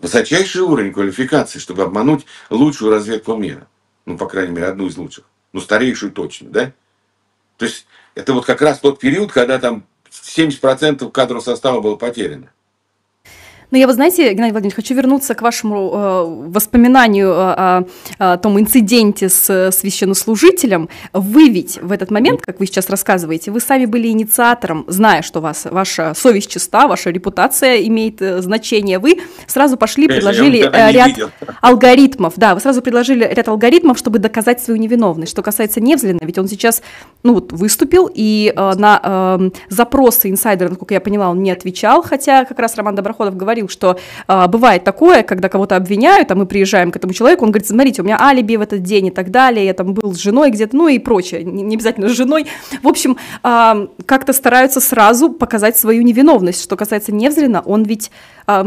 высочайший уровень квалификации, чтобы обмануть лучшую разведку мира. Ну, по крайней мере, одну из лучших. Ну, старейшую точно, да? То есть, это вот как раз тот период, когда там семьдесят процентов кадрового состава было потеряно. Но я, вы знаете, Геннадий Владимирович, хочу вернуться к вашему э, воспоминанию о, о, о том инциденте с священнослужителем. Вы ведь в этот момент, как вы сейчас рассказываете, вы сами были инициатором, зная, что вас, ваша совесть чиста, ваша репутация имеет э, значение. Вы сразу пошли, предложили э, ряд алгоритмов. Да, вы сразу предложили ряд алгоритмов, чтобы доказать свою невиновность. Что касается Невзлина, ведь он сейчас ну, вот, выступил, и э, на э, запросы инсайдера, насколько я поняла, он не отвечал, хотя как раз Роман Доброходов говорил, что а, бывает такое, когда кого-то обвиняют, а мы приезжаем к этому человеку, он говорит: смотрите, у меня алиби в этот день и так далее, я там был с женой где-то, ну и прочее, не, не обязательно с женой. В общем, а, как-то стараются сразу показать свою невиновность. Что касается Невзлина, он ведь а,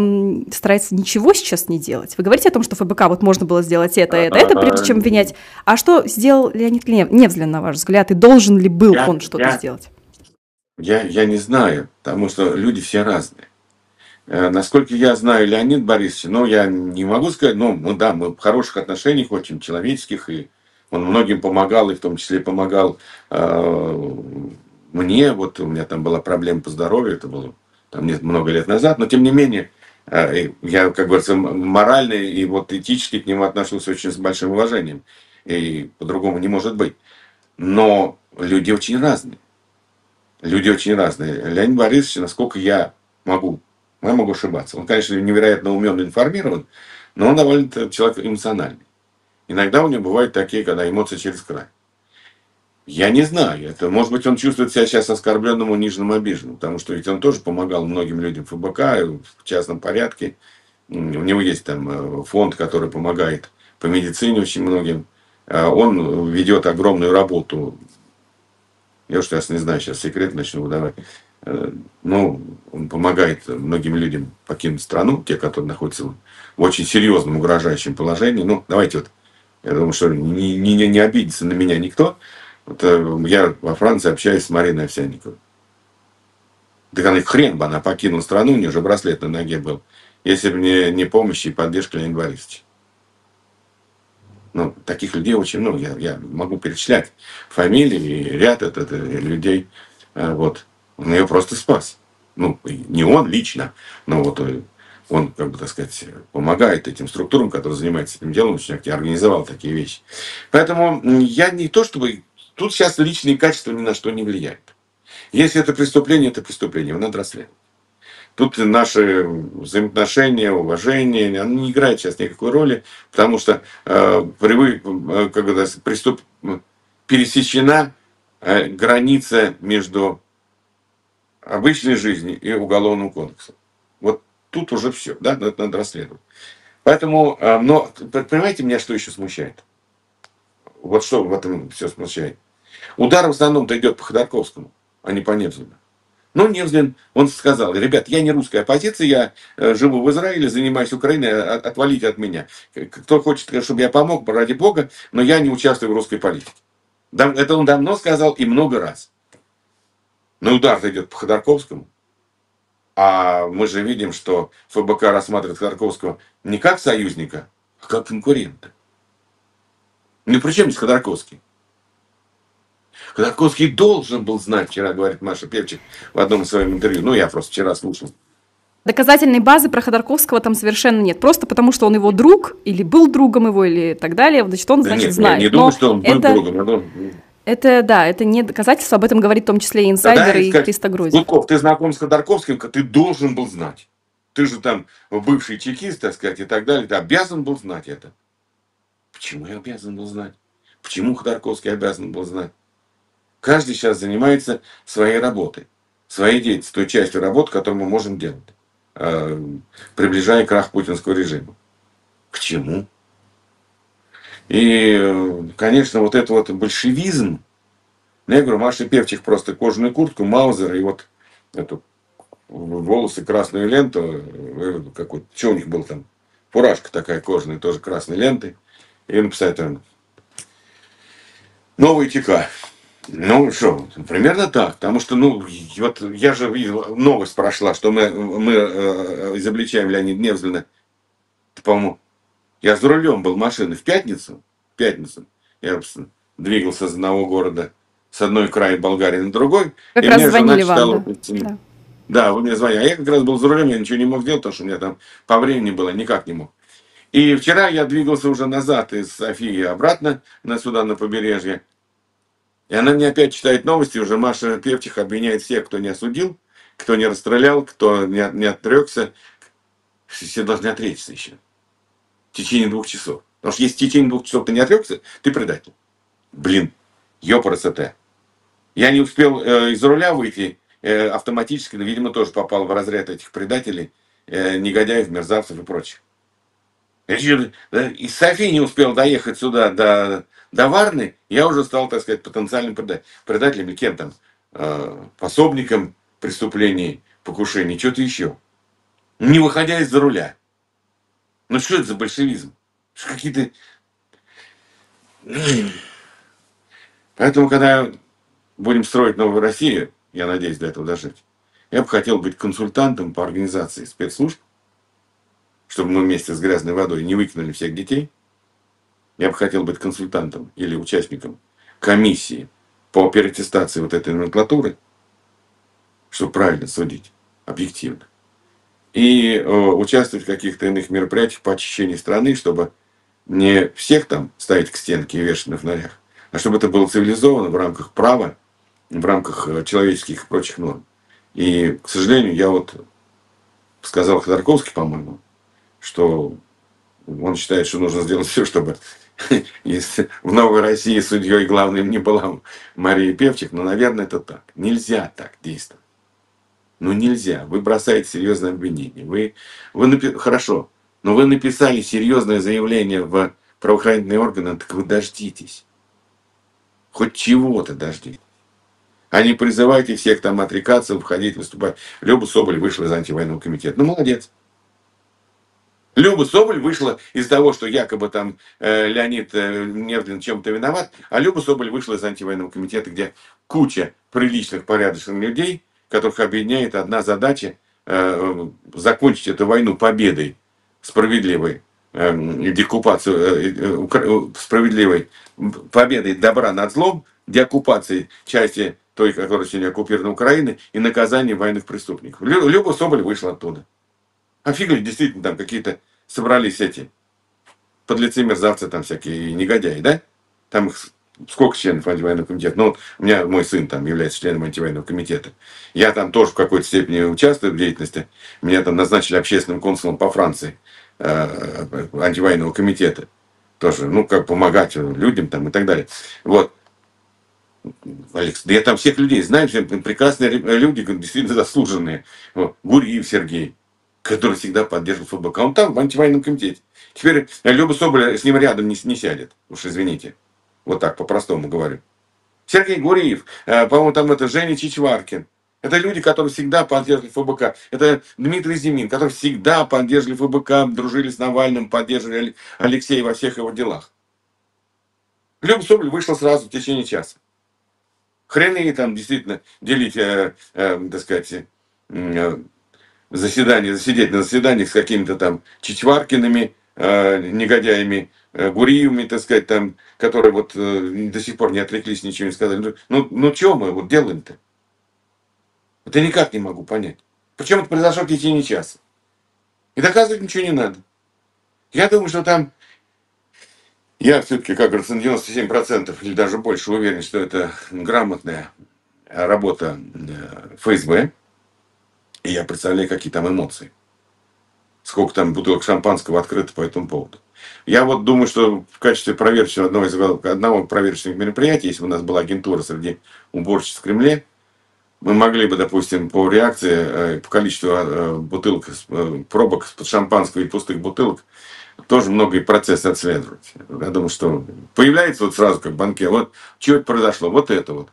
старается ничего сейчас не делать. Вы говорите о том, что ФБК вот можно было сделать это, это, это, прежде чем обвинять. А что сделал Леонид Невзлин, на ваш взгляд, и должен ли был я, он что-то я, сделать? Я, я не знаю, потому что люди все разные. Насколько я знаю Леонид Борисович, ну, я не могу сказать, но ну, да, мы в хороших отношениях, очень человеческих, и он многим помогал, и в том числе помогал э, мне. Вот у меня там была проблема по здоровью, это было там много лет назад, но тем не менее, э, я, как говорится, морально и вот этически к нему отношусь очень с большим уважением, и по-другому не может быть. Но люди очень разные. Люди очень разные. Леонид Борисович, насколько я могу Я могу ошибаться. Он, конечно, невероятно умен и информирован, но он довольно человек эмоциональный. Иногда у него бывают такие, когда эмоции через край. Я не знаю. Это, может быть, он чувствует себя сейчас оскорбленным, униженным, обиженным, потому что ведь он тоже помогал многим людям ФБК в частном порядке. У него есть там фонд, который помогает по медицине очень многим. Он ведет огромную работу. Я уж сейчас не знаю, сейчас секрет начну выдавать. Ну, он помогает многим людям покинуть страну, те, которые находятся в очень серьезном угрожающем положении. Ну, давайте вот, я думаю, что не, не, не обидится на меня никто. Вот, я во Франции общаюсь с Мариной Овсянниковой. Так она, хрен бы, она покинула страну, у нее же браслет на ноге был, если бы не, не помощь и поддержка Леонида Борисовича. Ну, таких людей очень много. Я, я могу перечислять фамилии, ряд это, это, людей, вот. Он ее просто спас. Ну, не он лично, но вот он, как бы так сказать, помогает этим структурам, которые занимаются этим делом, очень активно организовал такие вещи. Поэтому я не то чтобы... Тут сейчас личные качества ни на что не влияют. Если это преступление, это преступление, его надо расследовать. Тут наши взаимоотношения, уважение, оно не играет сейчас никакой роли, потому что э, привы, э, как бы, преступ... пересечена э, граница между... обычной жизни и уголовного кодекса. Вот тут уже все, да, это надо расследовать. Поэтому, но, понимаете, меня что еще смущает? Вот что в этом все смущает? Удар в основном-то идет по Ходорковскому, а не по Невзлину. Но Невзлин, он сказал: ребят, я не русская оппозиция, я живу в Израиле, занимаюсь Украиной, отвалите от меня. Кто хочет, чтобы я помог, ради бога, но я не участвую в русской политике. Это он давно сказал и много раз. Но удар-то идет по Ходорковскому. А мы же видим, что ФБК рассматривает Ходорковского не как союзника, а как конкурента. Ну при чем здесь Ходорковский? Ходорковский должен был знать, вчера говорит Маша Певчих в одном из своих интервью, ну я просто вчера слушал. Доказательной базы про Ходорковского там совершенно нет. Просто потому, что он его друг, или был другом его, или так далее, значит он, значит, да нет, знает. Я не думаю, что он был это... другом, но... Это, да, это не доказательство, об этом говорит в том числе и инсайдер, да, да, и Христо Грозев. Гудков, ты знаком с Ходорковским, ты должен был знать. Ты же там бывший чекист, так сказать, и так далее. Ты обязан был знать это. Почему я обязан был знать? Почему Ходорковский обязан был знать? Каждый сейчас занимается своей работой, своей деятельностью, той частью работы, которую мы можем делать, приближая крах путинского режима. К чему? И, конечно, вот это вот большевизм, я говорю, Маша Певчих просто кожаную куртку, маузер и вот эту волосы, красную ленту, какой-то, что у них был там, фуражка такая кожаная, тоже красной лентой, и написать там «Новый ТК». Ну, что, примерно так, потому что, ну, вот я же видел, новость прошла, что мы, мы э, изобличаем Леонида Невзлина, по-моему. Я за рулем был машины в пятницу, в пятницу я двигался из одного города, с одной края Болгарии на другой. Как и раз мне звонили жена вам, читала, да. Да. Да, вы мне звонили. А я как раз был за рулем, я ничего не мог делать, потому что у меня там по времени было, никак не мог. И вчера я двигался уже назад из Софии обратно, на сюда, на побережье. И она мне опять читает новости, уже Маша Певчих обвиняет всех, кто не осудил, кто не расстрелял, кто не, не отрекся. Все должны отречься еще. В течение двух часов. Потому что если в течение двух часов ты не отрекся, ты предатель. Блин, ёпарасоте. Я не успел э, из руля выйти, э, автоматически, но, видимо, тоже попал в разряд этих предателей, э, негодяев, мерзавцев и прочих. Из Софии не успел доехать сюда, до, до Варны, я уже стал, так сказать, потенциальным предателем. Предателем и кем там? Э, пособником преступлений, покушений, что-то еще. Не выходя из-за руля. Ну что это за большевизм? Что какие-то... Поэтому, когда будем строить новую Россию, я надеюсь до этого дожить, я бы хотел быть консультантом по организации спецслужб, чтобы мы вместе с грязной водой не выкинули всех детей. Я бы хотел быть консультантом или участником комиссии по переаттестации вот этой номенклатуры, чтобы правильно судить, объективно. И э, участвовать в каких-то иных мероприятиях по очищению страны, чтобы не всех там ставить к стенке и вешать на фонарях, а чтобы это было цивилизовано в рамках права, в рамках э, человеческих и прочих норм. И, к сожалению, я вот сказал Ходорковский, по-моему, что он считает, что нужно сделать все, чтобы если в Новой России судьей главным не была Мария Певчих, но, наверное, это так. Нельзя так действовать. Ну нельзя, вы бросаете серьезное обвинение. Вы, вы напи... Хорошо, но вы написали серьезное заявление в правоохранительные органы, так вы дождитесь. Хоть чего-то дождитесь. А не призывайте всех там отрекаться, выходить, выступать. Люба Соболь вышла из антивоенного комитета. Ну молодец. Люба Соболь вышла из того, что якобы там э, Леонид э, Невзлин чем-то виноват, а Люба Соболь вышла из антивоенного комитета, где куча приличных, порядочных людей, которых объединяет одна задача э, закончить эту войну победой, справедливой э, деоккупацией, э, э, справедливой победой добра над злом, деоккупацией части той, которая сегодня оккупирована Украины, и наказанием военных преступников. Лю, Люба Соболь вышла оттуда. А фиг ли, действительно, там какие-то собрались эти подлецы-мерзавцы, там всякие негодяи, да? Там их... Сколько членов антивоенного комитета? Ну, вот у меня мой сын там является членом антивоенного комитета. Я там тоже в какой-то степени участвую в деятельности. Меня там назначили общественным консулом по Франции э, антивоенного комитета. Тоже, ну, как помогать людям там и так далее. Вот. Алекс, да я там всех людей знаю, все прекрасные люди, действительно заслуженные. Вот. Гурьев Сергей, который всегда поддерживал ФБК. Он там в антивоенном комитете. Теперь Люба Соболь с ним рядом не, не сядет. Уж извините. Вот так, по-простому говорю. Сергей Гурьев, э, по-моему, там это Женя Чичваркин. Это люди, которые всегда поддерживали ФБК. Это Дмитрий Зимин, которые всегда поддерживали ФБК, дружили с Навальным, поддерживали Алексея во всех его делах. Люба Соболь вышла сразу в течение часа. Хрен ей там действительно делить, э, э, так сказать, э, заседание, засидеть на заседаниях с какими-то там Чичваркиными, э, негодяями, Гурьевыми, так сказать, там, которые вот э, до сих пор не отреклись, ничего не сказали. Ну, ну что мы вот делаем-то? Это никак не могу понять. Причем это произошло в течение часа. И доказывать ничего не надо. Я думаю, что там... Я все-таки, как говорится, на девяносто семь процентов или даже больше уверен, что это грамотная работа эф эс бэ. И я представляю, какие там эмоции. Сколько там бутылок шампанского открыто по этому поводу. Я вот думаю, что в качестве проверочного, одного из одного проверочных мероприятий, если бы у нас была агентура среди уборщиц в Кремле, мы могли бы, допустим, по реакции, по количеству бутылок, пробок под шампанского и пустых бутылок, тоже многие процессы отслеживать. Я думаю, что появляется вот сразу как банкет, вот что это произошло, вот это вот.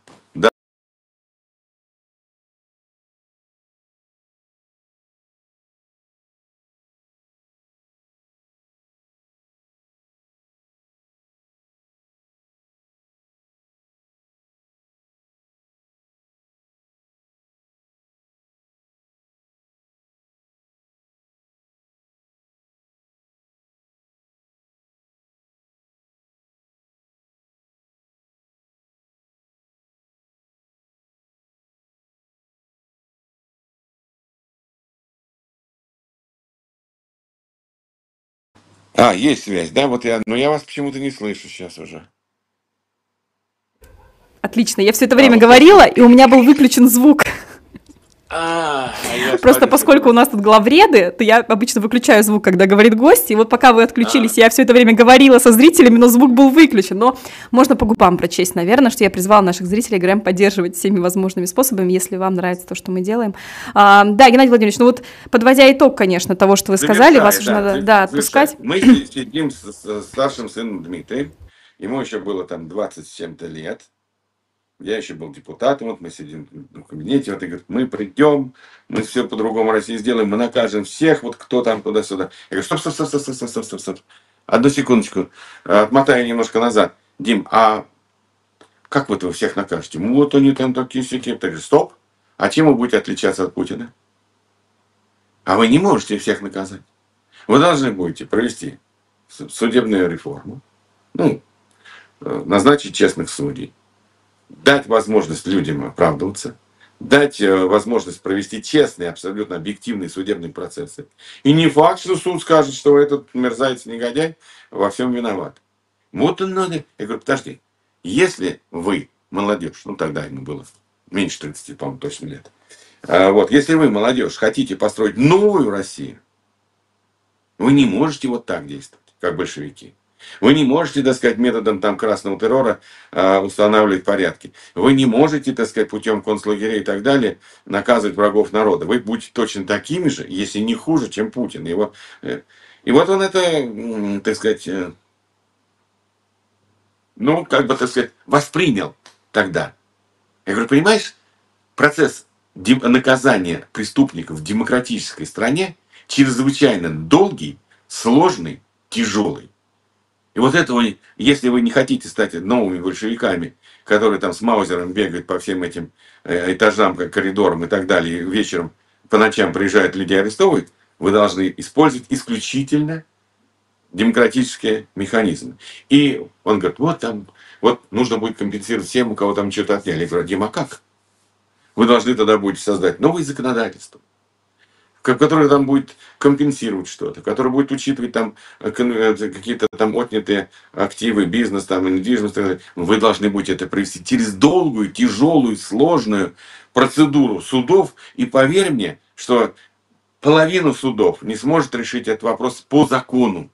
А, есть связь, да? Вот я, но я вас почему-то не слышу сейчас уже. Отлично, я все это время а, говорила, вот. И у меня был выключен звук. А, а Просто поскольку у нас тут главреды, то я обычно выключаю звук, когда говорит гость, и вот пока вы отключились, а. я все это время говорила со зрителями, но звук был выключен, но можно по губам прочесть, наверное, что я призвала наших зрителей, Грэм, поддерживать всеми возможными способами, если вам нравится то, что мы делаем. А, да, Геннадий Владимирович, ну вот подводя итог, конечно, того, что вы сказали, Завершай, вас уже да, надо да, отпускать. Мы сидим с, с старшим сыном Дмитрием, ему еще было там двадцать семь-то лет. Я еще был депутатом, вот мы сидим в кабинете, вот и говорит, мы придем, мы все по-другому России сделаем, мы накажем всех, вот кто там туда-сюда. Я говорю, стоп, стоп, стоп, стоп, стоп, стоп, стоп, стоп. Одну секундочку, отмотаю немножко назад. Дим, а как вы этого всех накажете? Вот они там такие-сякие. Я говорю, стоп, а чем вы будете отличаться от Путина? А вы не можете всех наказать. Вы должны будете провести судебную реформу, ну, назначить честных судей, дать возможность людям оправдываться, дать возможность провести честные, абсолютно объективные судебные процессы. И не факт, что суд скажет, что этот мерзавец-негодяй во всем виноват. Вот он надо. Я говорю, подожди, если вы, молодежь, ну тогда ему было меньше тридцати, по-моему, точно лет, вот, если вы, молодежь, хотите построить новую Россию, вы не можете вот так действовать, как большевики. Вы не можете, так сказать, методом там, красного террора э, устанавливать порядки. Вы не можете, так сказать, путем концлагерей и так далее наказывать врагов народа. Вы будете точно такими же, если не хуже, чем Путин. Его, э, и вот он это, так сказать, э, ну, как бы, так сказать, воспринял тогда. Я говорю, понимаешь, процесс наказания преступников в демократической стране чрезвычайно долгий, сложный, тяжелый. И вот этого, если вы не хотите стать новыми большевиками, которые там с маузером бегают по всем этим этажам, коридорам и так далее, и вечером по ночам приезжают, людей арестовывают, вы должны использовать исключительно демократические механизмы. И он говорит, вот там, вот нужно будет компенсировать всем, у кого там что-то отняли. Я говорю, Дим, а как? Вы должны тогда будете создать новые законодательства, который там будет компенсировать что-то, который будет учитывать там какие-то там отнятые активы, бизнес, там, недвижимость. Вы должны будете это провести через долгую, тяжелую, сложную процедуру судов. И поверь мне, что половину судов не сможет решить этот вопрос по закону.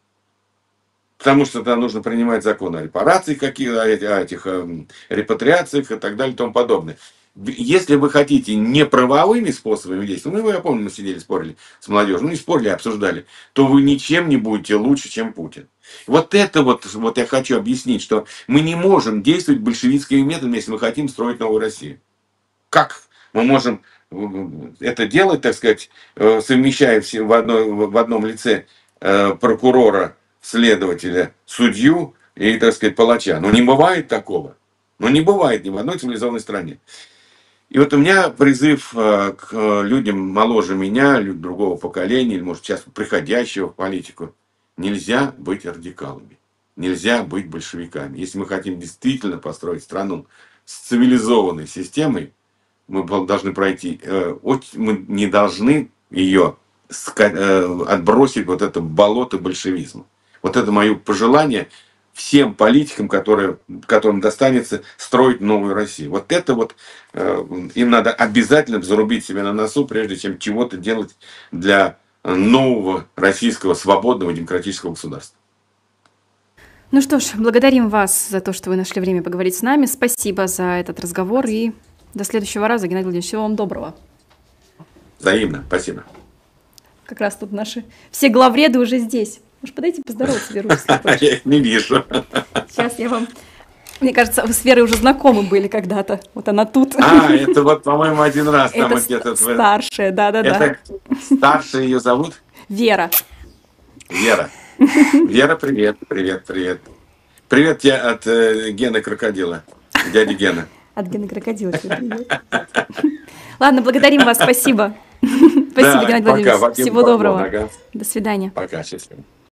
Потому что там нужно принимать законы о репарации, какие-то, о этих э, репатриациях и так далее и тому подобное. Если вы хотите не правовыми способами действовать, ну, я помню, мы сидели, спорили с молодежью, ну, не спорили, а обсуждали, то вы ничем не будете лучше, чем Путин. Вот это вот, вот я хочу объяснить, что мы не можем действовать большевистскими методами, если мы хотим строить новую Россию. Как мы можем это делать, так сказать, совмещая все в, одной, в одном лице прокурора, следователя, судью и, так сказать, палача? Ну, не бывает такого. Ну, не бывает ни в одной цивилизованной стране. И вот у меня призыв к людям моложе меня, другого поколения, или, может, сейчас приходящего в политику. Нельзя быть радикалами, нельзя быть большевиками. Если мы хотим действительно построить страну с цивилизованной системой, мы должны пройти, мы не должны ее отбросить, вот это болото большевизма. Вот это мое пожелание всем политикам, которые, которым достанется строить новую Россию. Вот это вот, э, им надо обязательно зарубить себе на носу, прежде чем чего-то делать для нового российского свободного демократического государства. Ну что ж, благодарим вас за то, что вы нашли время поговорить с нами. Спасибо за этот разговор и до следующего раза, Геннадий Владимирович. Всего вам доброго. Взаимно, спасибо. Как раз тут наши все главреды уже здесь. Может, подойти поздороваться, Верусь? Я их не вижу. Сейчас я вам... Мне кажется, вы с Верой уже знакомы были когда-то. Вот она тут. А, это вот, по-моему, один раз. Там это вот где-то... старшая, да-да-да. Старшая ее зовут? Вера. Вера. Вера, привет, привет, привет. Привет тебе от э, Гены Крокодила, дяди Гена. От Гены Крокодила тебе привет. Ладно, благодарим вас, спасибо. Спасибо, да, Геннадий пока, Владимирович. Всего доброго. Ага. До свидания. Пока, счастливо.